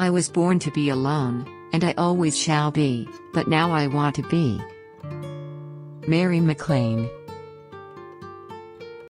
I was born to be alone, and I always shall be, but now I want to be. Mary MacLane.